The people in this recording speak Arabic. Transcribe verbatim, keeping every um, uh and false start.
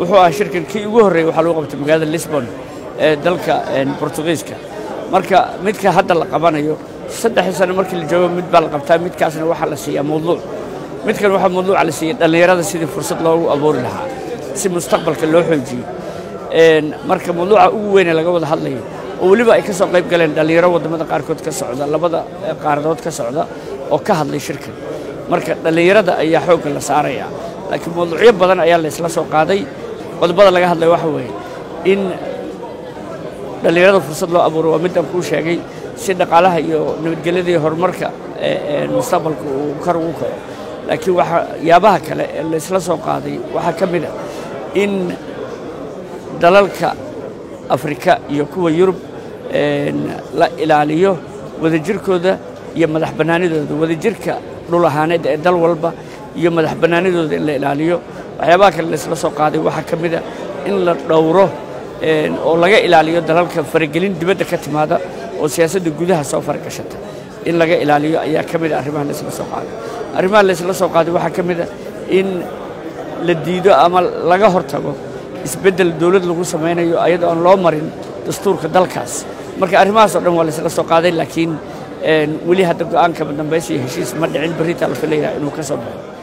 وحوى شركة كي وهري وحلوقة بمجال لشبون دلكا البرتغالية مركا متك هذا القبانة يو صدق حسنا مركا اللي جوا مت بالقبتها متك عشان واحد لسيا موضوع متك الواحد موضوع على سيد اللي يراد سيد فرصة له أبور لها سي مستقبل كله حجي مركا موضوع وين اللي جوا هذا اللي ولبا يكسر قلب قلنا اللي يروض ماذا قاركود كسعودة لا بذا قاردود كسعودة أو كهذا الشركة مركا اللي يراد أي حقوق السعرية لكن موضوعية بدن أيال السلاسل قاضي قد بدل لقى هذا واحد إن اللي يراد فرصة له أبور ومدة كل شيء صدق عليها يو نتجلدي هرمركا المستقبل وكروك لكن واحد يابها كلا السلاسل قاضي واحد كمله إن دلالك أفريقيا يكوى يوروب لا إلى عليه وذي جركو ده يوم مدح بناني ده وذي جركا لولا هاند دل والبا يوم مدح بناني ده إلا إلى عليه وحياك اللي سلسوا قاضي وحكم ده إن لدوره ولقى إلى عليه دلال كفريقين دبده كتم هذا وسياسة الجودة هسافر كشتة إن لقى إلى عليه يا كمل أرمان اللي سلسوا قاضي أرمان اللي سلسوا قاضي وحكم ده إن للديده أمل لقى هرتبه isbedel dawlad lagu sameeyay ayada aan loo marin dastuurka dalkaas marka arrimahaas oo dhan waa la isla soo qaaday laakiin wali hadda go'aanka dambeeyay heshiis ma dhicin baritaan la filayaa inuu ka soo baxo